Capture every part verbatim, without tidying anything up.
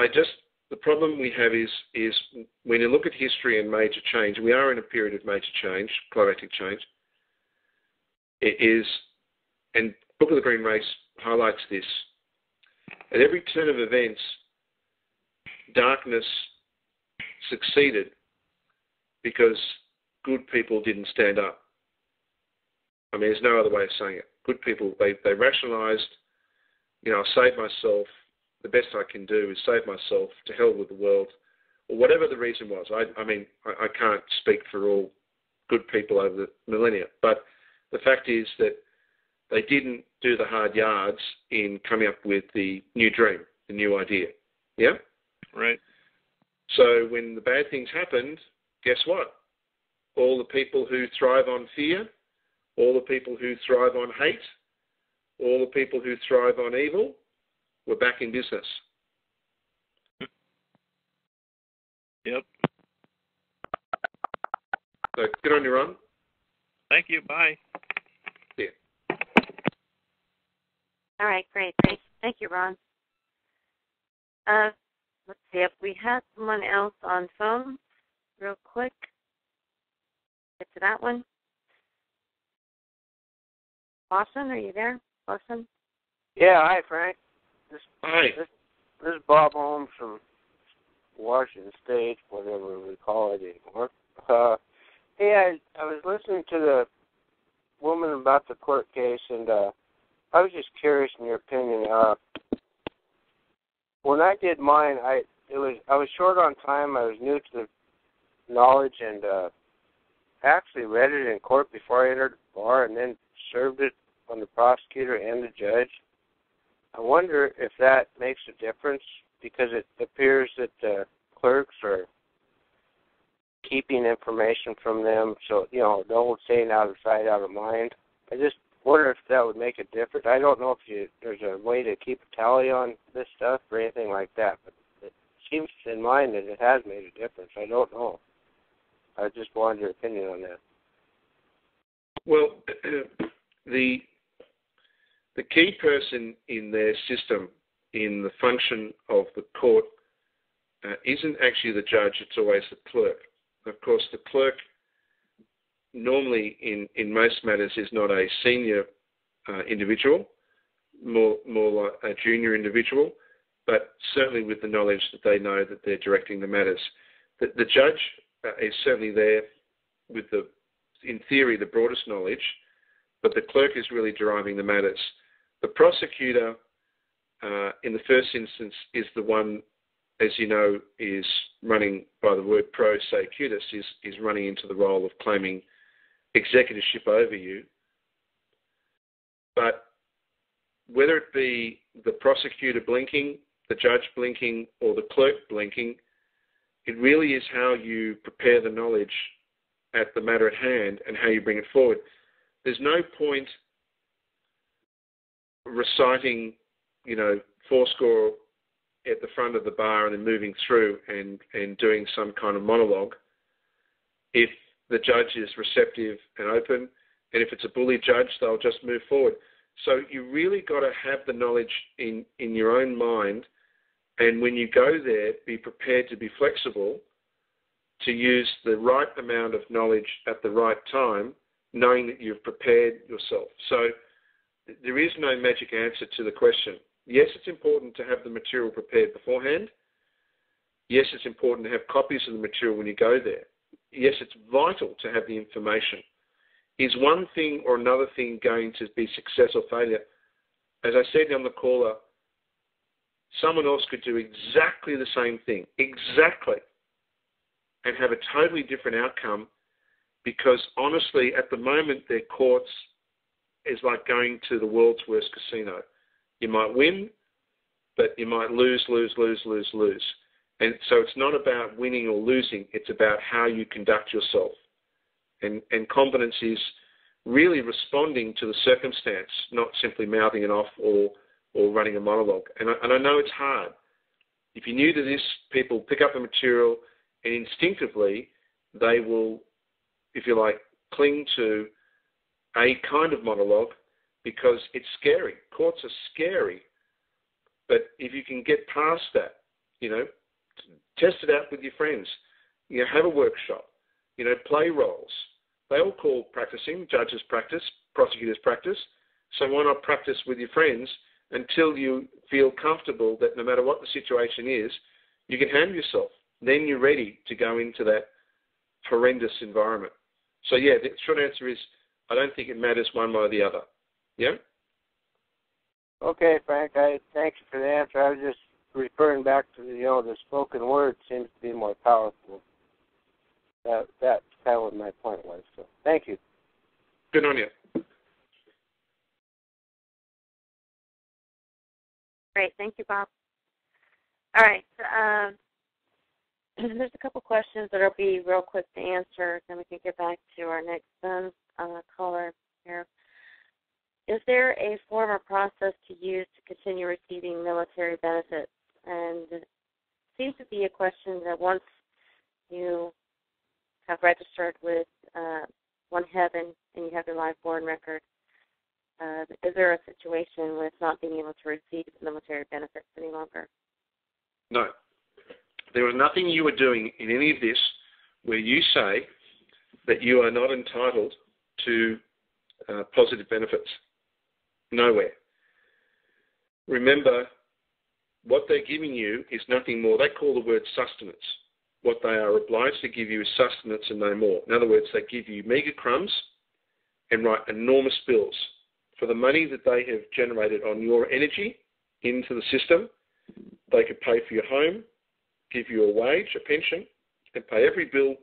I just, the problem we have is, is when you look at history and major change, we are in a period of major change, climatic change. It is, and Book of the Green Race highlights this. At every turn of events, darkness succeeded because good people didn't stand up. I mean, there's no other way of saying it. Good people, they, they rationalised, you know, I saved myself, the best I can do is save myself, to hell with the world, or whatever the reason was. I, I mean, I, I can't speak for all good people over the millennia, but the fact is that they didn't do the hard yards in coming up with the new dream, the new idea. Yeah? Right. So when the bad things happened, guess what? All the people who thrive on fear, all the people who thrive on hate, all the people who thrive on evil, were back in business. Yep. So get on your run. Thank you. Bye. See ya. All right. Great. Thank, thank you, Ron. Uh, let's see if we have someone else on phone real quick. Get to that one. Lawson, are you there? Lawson? Yeah. Hi, Frank. This, Hi. This, this is Bob Holmes from Washington State, whatever we call it anymore. Uh, hey, I, I was listening to the woman about the court case, and uh, I was just curious in your opinion. Uh, when I did mine, I it was I was short on time. I was new to the knowledge, and uh, actually read it in court before I entered the bar, and then served it on the prosecutor and the judge. I wonder if that makes a difference, because it appears that the clerks are keeping information from them. So, you know, the old saying, out of sight, out of mind. I just wonder if that would make a difference. I don't know if you, there's a way to keep a tally on this stuff or anything like that, but it seems in mind that it has made a difference. I don't know. I just wanted your opinion on that. Well, the... The key person in their system, in the function of the court, uh, isn't actually the judge, it's always the clerk. Of course, the clerk normally in, in most matters is not a senior uh, individual, more, more like a junior individual, but certainly with the knowledge that they know that they're directing the matters. The, the judge uh, is certainly there with the, in theory, the broadest knowledge, but the clerk is really deriving the matters. The prosecutor, uh, in the first instance, is the one, as you know, is running by the word pro se cutis, is, is running into the role of claiming executorship over you. But whether it be the prosecutor blinking, the judge blinking, or the clerk blinking, it really is how you prepare the knowledge at the matter at hand and how you bring it forward. There's no point reciting, you know, fourscore at the front of the bar and then moving through and, and doing some kind of monologue if the judge is receptive and open, and if it's a bully judge, they'll just move forward. So you really got to have the knowledge in, in your own mind, and when you go there, be prepared to be flexible, to use the right amount of knowledge at the right time, knowing that you've prepared yourself. So there is no magic answer to the question. Yes, it's important to have the material prepared beforehand. Yes, it's important to have copies of the material when you go there. Yes, it's vital to have the information. Is one thing or another thing going to be success or failure? As I said on the caller, someone else could do exactly the same thing, exactly, and have a totally different outcome. Because honestly, at the moment, their courts is like going to the world's worst casino. You might win, but you might lose, lose, lose, lose, lose. And so it's not about winning or losing. It's about how you conduct yourself. And, and competence is really responding to the circumstance, not simply mouthing it off or, or running a monologue. And I, and I know it's hard. If you're new to this, people pick up the material and instinctively they will, if you like, cling to a kind of monologue because it's scary. Courts are scary. But if you can get past that you know, test it out with your friends, you know, have a workshop, you know, play roles. They all call practicing, judges practice, prosecutors practice, so why not practice with your friends until you feel comfortable that no matter what the situation is, you can handle yourself. Then you're ready to go into that horrendous environment. So, yeah, the short answer is I don't think it matters one way or the other. Yeah? Okay, Frank, I thank you for the answer. I was just referring back to, you know, the spoken word seems to be more powerful. That, that's kind of what my point was. So, thank you. Good on you. Great. Thank you, Bob. All right. Um, there's a couple questions that will be real quick to answer, then we can get back to our next um, uh, caller here. Is there a form or process to use to continue receiving military benefits? And it seems to be a question that once you have registered with uh, One Heaven and you have your live born record, Uh, is there a situation with not being able to receive military benefits any longer? No. There was nothing you were doing in any of this where you say that you are not entitled to uh, positive benefits. Nowhere. Remember, what they're giving you is nothing more. They call the word sustenance. What they are obliged to give you is sustenance and no more. In other words, they give you meager crumbs and write enormous bills for the money that they have generated on your energy into the system. They could pay for your home, give you a wage, a pension, and pay every bill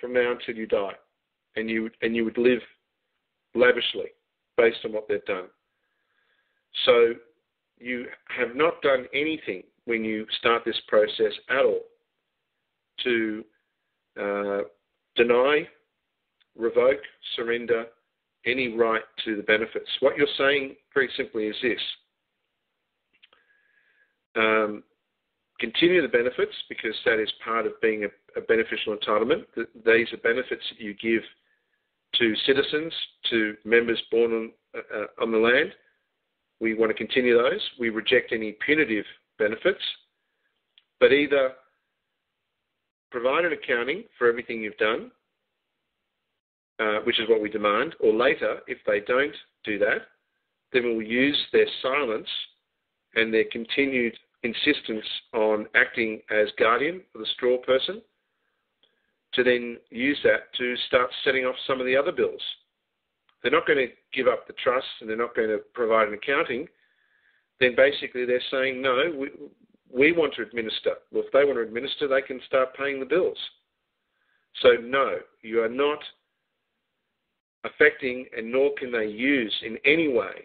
from now until you die. And you, and you would live lavishly based on what they've done. So you have not done anything when you start this process at all to uh, deny, revoke, surrender any right to the benefits. What you're saying very simply is this. Um, continue the benefits because that is part of being a, a beneficial entitlement. Th- these are benefits that you give to citizens, to members born on, uh, on the land. We want to continue those. We reject any punitive benefits, but either provide an accounting for everything you've done, Uh, which is what we demand, or later, if they don't do that, then we'll use their silence and their continued insistence on acting as guardian for the straw person to then use that to start setting off some of the other bills. They're not going to give up the trust and they're not going to provide an accounting. Then basically they're saying, no, we, we want to administer. Well, if they want to administer, they can start paying the bills. So no, you are not affecting, and nor can they use in any way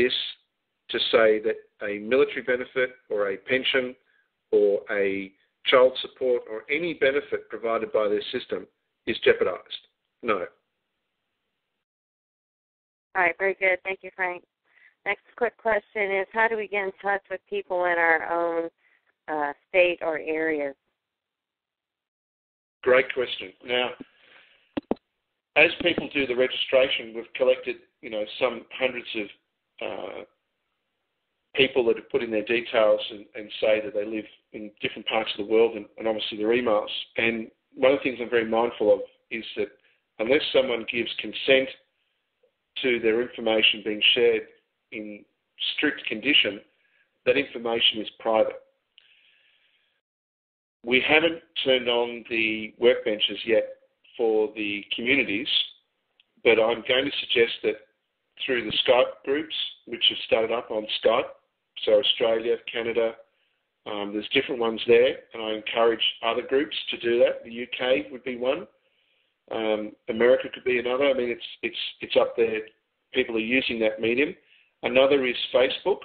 this to say that a military benefit or a pension or a child support or any benefit provided by their system is jeopardized. No. All right, very good. Thank you, Frank. Next quick question is, how do we get in touch with people in our own uh, state or areas? Great question. Now, as people do the registration, we've collected, you know, some hundreds of uh, people that have put in their details and, and say that they live in different parts of the world and, and obviously their emails. And one of the things I'm very mindful of is that unless someone gives consent to their information being shared in strict condition, that information is private. We haven't turned on the workbenches yet for the communities, but I'm going to suggest that through the Skype groups, which have started up on Skype, so Australia, Canada, um, there's different ones there, and I encourage other groups to do that. The U K would be one. Um, America could be another. I mean, it's, it's, it's up there. People are using that medium. Another is Facebook,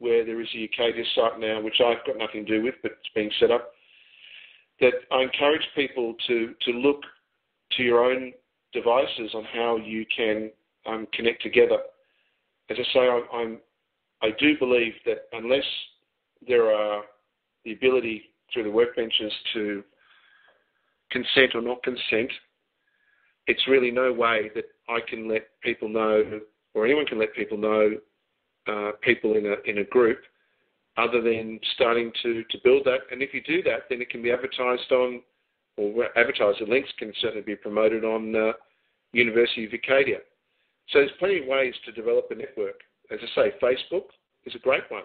where there is a Ucadia site now, which I've got nothing to do with, but it's being set up, that I encourage people to, to look to your own devices on how you can um, connect together. As I say, I'm, I'm, I do believe that unless there are the ability through the workbenches to consent or not consent, it's really no way that I can let people know, or anyone can let people know, uh, people in a in a group other than starting to, to build that. And if you do that, then it can be advertised on, or advertiser links can certainly be promoted on uh, University of Ucadia. So there's plenty of ways to develop a network. As I say, Facebook is a great one,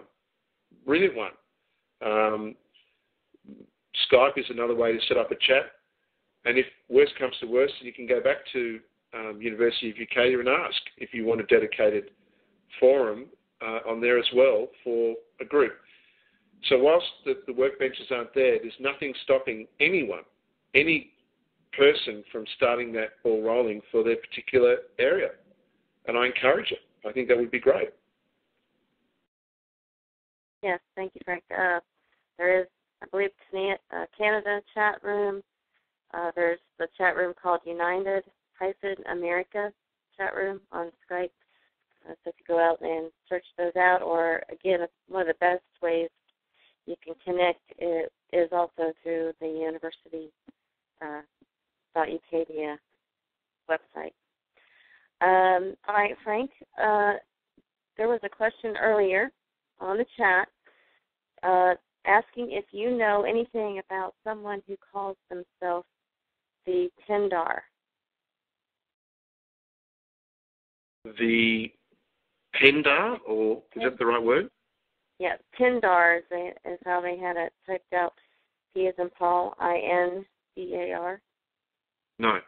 brilliant one. Um, Skype is another way to set up a chat. And if worst comes to worst, you can go back to um, University of Ucadia and ask if you want a dedicated forum uh, on there as well for a group. So whilst the, the workbenches aren't there, there's nothing stopping anyone, any person from starting that ball rolling for their particular area. And I encourage it. I think that would be great. Yes, thank you, Frank. Uh, there is, I believe, Canada chat room. Uh, there's the chat room called United Hyphen America chat room on Skype. Uh, so if you go out and search those out, or again, one of the best ways you can connect is also through the University uh, Ucadia website. Um, all right, Frank, uh, there was a question earlier on the chat uh, asking if you know anything about someone who calls themselves the Pindar. The Pindar, or is Pindar. That the right word? Yes, Pindar is, is how they had it typed out. P as in Paul, I N D A R. No.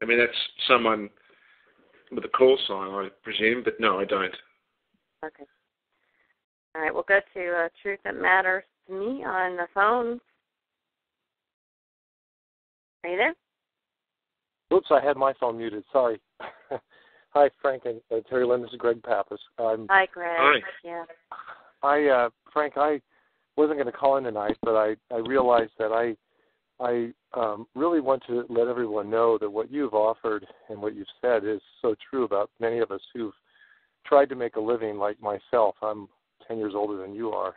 I mean, that's someone with a call sign, I presume, but no, I don't. Okay. All right, we'll go to uh, Truth That Matters to Me on the phone. Are you there? Oops, I had my phone muted. Sorry. Hi, Frank and uh, Terry Lynn. This is Greg Pappas. Um, Hi, Greg. Hi. Yeah. I, uh, Frank, I wasn't going to call in tonight, but I, I realized that I I um, really want to let everyone know that what you've offered and what you've said is so true about many of us who've tried to make a living like myself. I'm ten years older than you are.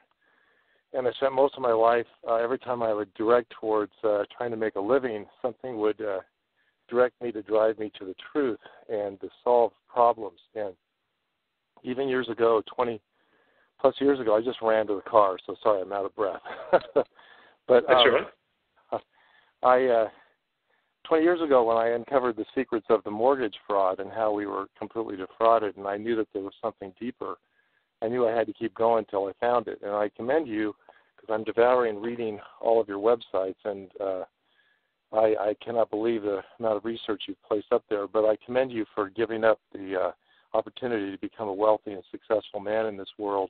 And I spent most of my life, uh, every time I would direct towards uh, trying to make a living, something would uh, direct me to drive me to the truth and to solve problems. And even years ago, twenty plus years ago, I just ran to the car. So sorry, I'm out of breath. But, that's um, right. I, uh, twenty years ago when I uncovered the secrets of the mortgage fraud and how we were completely defrauded, and I knew that there was something deeper, I knew I had to keep going until I found it. And I commend you, because I'm devouring reading all of your websites, and uh, I, I cannot believe the amount of research you've placed up there, but I commend you for giving up the uh, opportunity to become a wealthy and successful man in this world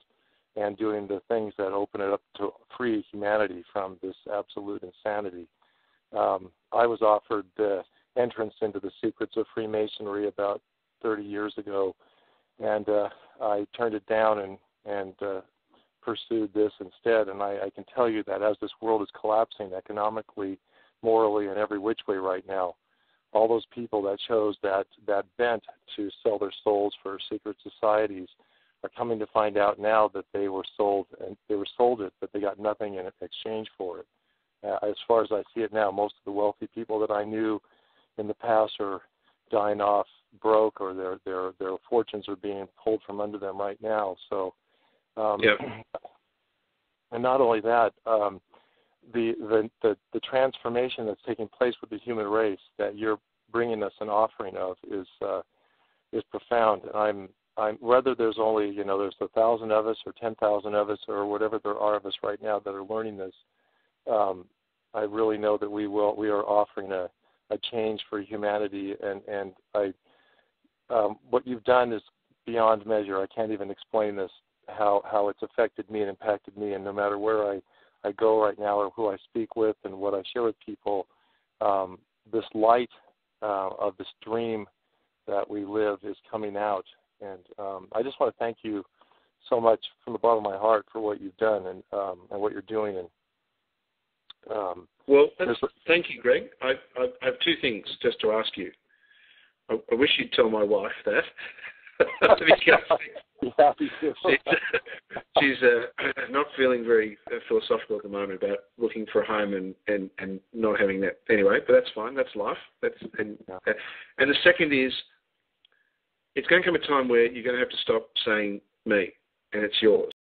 and doing the things that open it up to free humanity from this absolute insanity. Um, I was offered the entrance into the secrets of Freemasonry about thirty years ago, and uh, I turned it down and, and uh, pursued this instead. And I, I can tell you that as this world is collapsing economically, morally, and every which way right now, all those people that chose that, that bent to sell their souls for secret societies are coming to find out now that they were sold, and they were sold it, but they got nothing in exchange for it. Uh, as far as I see it now, most of the wealthy people that I knew in the past are dying off broke, or their their their fortunes are being pulled from under them right now. So, um, yep. And not only that, um, the, the the the transformation that's taking place with the human race that you're bringing us an offering of is uh, is profound. And I'm I'm whether there's only you know there's a thousand of us or ten thousand of us or whatever there are of us right now that are learning this. Um, I really know that we will. We are offering a, a change for humanity, and and I, um, what you've done is beyond measure. I can't even explain this how, how it's affected me and impacted me. And no matter where I, I go right now, or who I speak with, and what I share with people, um, this light uh, of this dream that we live is coming out. And um, I just want to thank you so much from the bottom of my heart for what you've done and um, and what you're doing. And Um, well, thank you, Greg. I, I, I have two things just to ask you. I, I wish you'd tell my wife that. Yeah, she's she's uh, not feeling very philosophical at the moment about looking for a home and, and, and not having that. Anyway, but that's fine. That's life. That's and yeah. uh, and the second is, it's going to come a time where you're going to have to stop saying me, and it's yours.